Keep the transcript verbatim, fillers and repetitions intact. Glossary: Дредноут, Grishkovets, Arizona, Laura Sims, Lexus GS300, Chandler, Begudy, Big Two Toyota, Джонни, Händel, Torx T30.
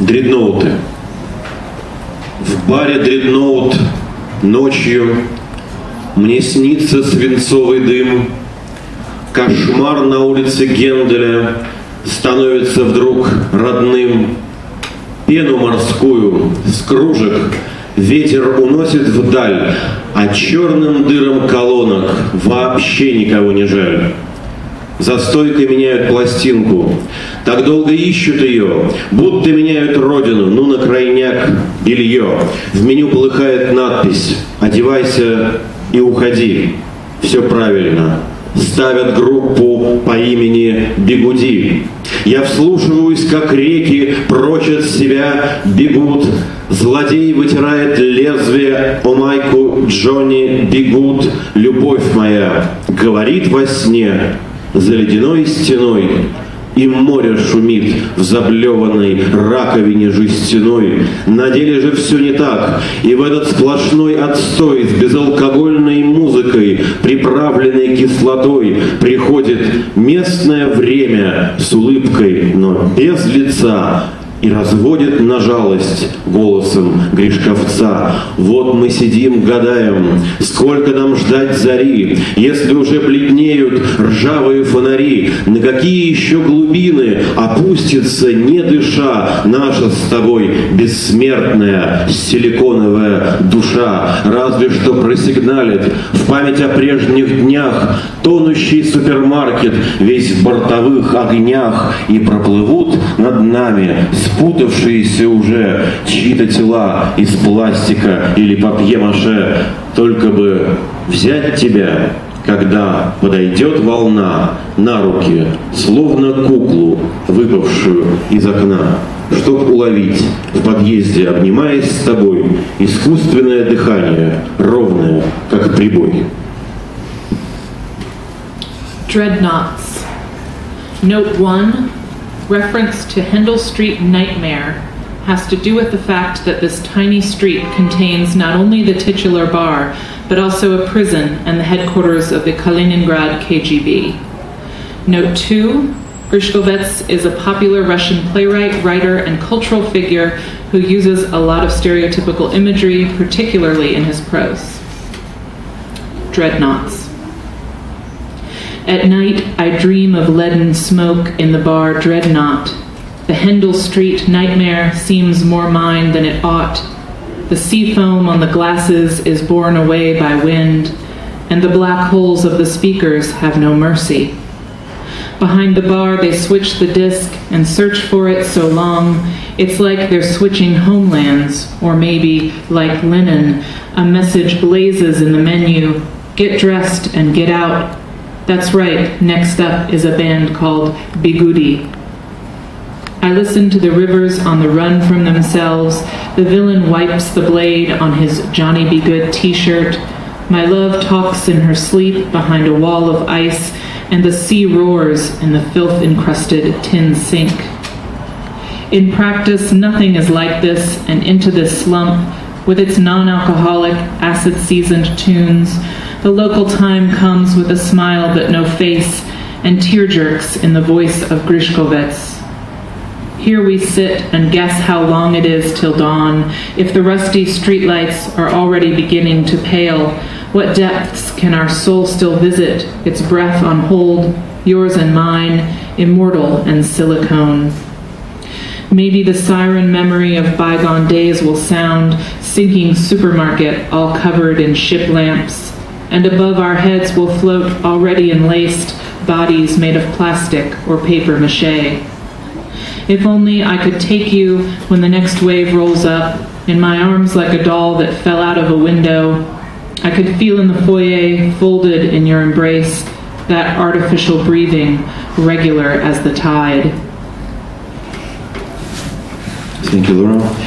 дредноуты. В баре «Дредноут» ночью мне снится свинцовый дым. Кошмар на улице Генделя становится вдруг родным. Пену морскую с кружек ветер уносит вдаль, а черным дырам колонок вообще никого не жаль. За стойкой меняют пластинку, так долго ищут ее, будто меняют родину, ну на крайняк белье. В меню полыхает надпись «Одевайся и уходи». Все правильно. Ставят группу по имени Begudy. Я вслушиваюсь, как реки прочь от себя бегут. Злодей вытирает лезвие о майку Джонни. Бегут, любовь моя, говорит во сне. За ледяной стеной и море шумит в заблеванной раковине жестяной. На деле же все не так, и в этот сплошной отстой с безалкогольной музыкой, приправленной кислотой, приходит местное время с улыбкой, но без лица, и разводит на жалость голосом Гришковца. Вот мы сидим, гадаем, сколько нам ждать зари, если уже бледнеют ржавые фонари, на какие еще глубины опустится, не дыша, наша с тобой бессмертная силиконовая душа. Разве что просигналит в память о прежних днях тонущий супермаркет весь в бортовых огнях, и проплывут над нами спутавшиеся уже чьи-то тела из пластика или папье-маше, только бы взять тебя, когда подойдет волна, на руки, словно куклу, выпавшую из окна, чтоб уловить в подъезде, обнимаясь с тобой, искусственное дыхание, ровное, как прибой. Dreadnoughts. Note one. Reference to Händel Street Nightmare has to do with the fact that this tiny street contains not only the titular bar, but also a prison and the headquarters of the Kaliningrad K G B. Note two, Grishkovets is a popular Russian playwright, writer, and cultural figure who uses a lot of stereotypical imagery, particularly in his prose. Dreadnoughts. At night, I dream of leaden smoke in the bar Dreadnought. The Händel Street nightmare seems more mine than it ought. The sea foam on the glasses is borne away by wind, and the black holes of the speakers have no mercy. Behind the bar, they switch the disc and search for it so long, it's like they're switching homelands, or maybe, like linen, a message blazes in the menu, get dressed and get out. That's right, next up is a band called Begudy. I listen to the rivers on the run from themselves. The villain wipes the blade on his Johnny Be Good t-shirt. My love talks in her sleep behind a wall of ice, and the sea roars in the filth-encrusted tin sink. In practice, nothing is like this, and into this slump, with its non-alcoholic, acid-seasoned tunes, the local time comes with a smile but no face, and tear jerks in the voice of Grishkovets. Here we sit and guess how long it is till dawn, if the rusty streetlights are already beginning to pale. What depths can our soul still visit, its breath on hold, yours and mine, immortal and silicone? Maybe the siren memory of bygone days will sound, sinking supermarket all covered in ship lamps. And above our heads will float already enlaced bodies made of plastic or paper mache. If only I could take you when the next wave rolls up, in my arms like a doll that fell out of a window. I could feel in the foyer, folded in your embrace, that artificial breathing, regular as the tide. Thank you, Laura.